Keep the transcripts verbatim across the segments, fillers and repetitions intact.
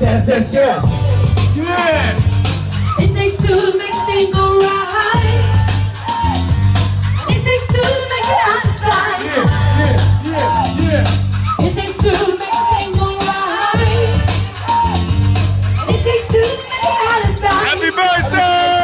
yes, yes, yes, yes. Yeah. It takes two to make things go right. It takes two to make it out of sight. Yeah, yeah, yeah, yeah. It takes two to make things go right. It takes two to make it out of sight. Happy birthday!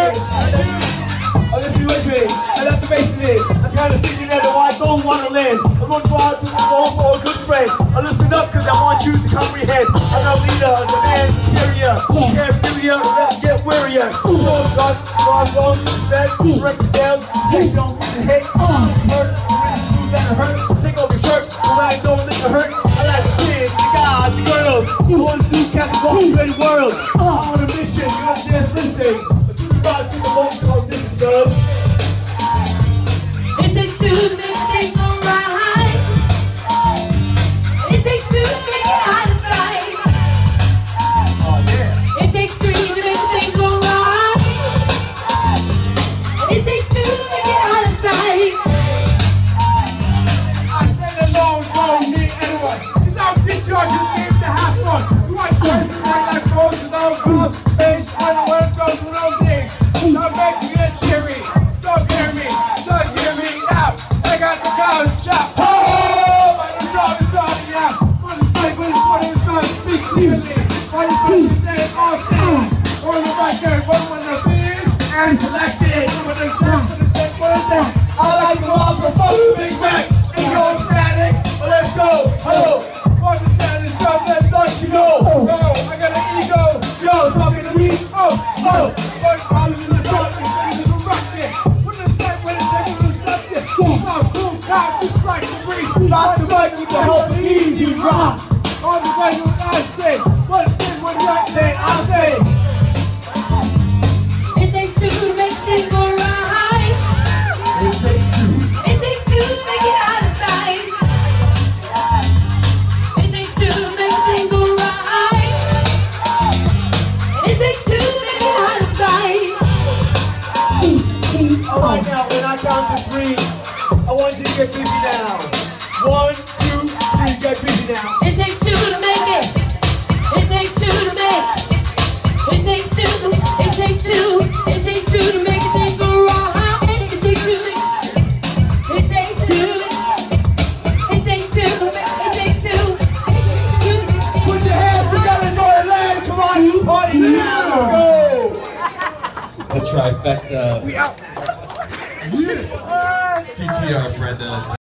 I'm just wondering, I love the basement. I'm kind of thinking that I don't want to live. I'm going to go out to the home for a good friend. I listen up because I want you to comprehend. I'm a leader, the man, superior. Can't fear, let's get wearier. Don't God, God, God, let's break it down. Take on what you hate. Hurt, you better hurt. Take off your shirt. Tonight, don't let it hurt. I like the kids, the guys, the girls. You want to do Capricorn, the world. I'm on a mission, you got this listen. But you guys see the most of this, girl. It takes two to make things go right. It takes two to make it out of sight. Oh, yeah. It takes three to make things go right. It takes two to make it out of sight. I said alone, don't need anyone. It's our picture, you seem to have fun. You want friends in my life, goes to those clubs. Face, I don't want to go to those things. Don't make me get cheery. Don't hear me. Don't hear me out. I got the college shop. And collected with a sound for the same word down. I like to all for fucking Big Mac. Ain't no static, but let's go. Hello, fuck the status, stuff that's like you know. Yo, I got an ego. Yo, talking to me. Oh, oh. First problem is the doctor, things is a rocket. Put the set with a second with a subject. Stop, boom, cop, just like the breeze. Lock the mic with the whole easy rock. On the way you and I say. One thing, what you say, I say. Alright, now when I count to three, I want you to get busy now. One, two, three, get busy now. It takes two to make it. It takes two to make. It takes two. It takes two. It takes two to make it things go right. It takes two. It takes two. It takes two. It takes two. Put your hands together for the land. Come on, you party now. Go. The trifecta. We out. D T R, Brenda.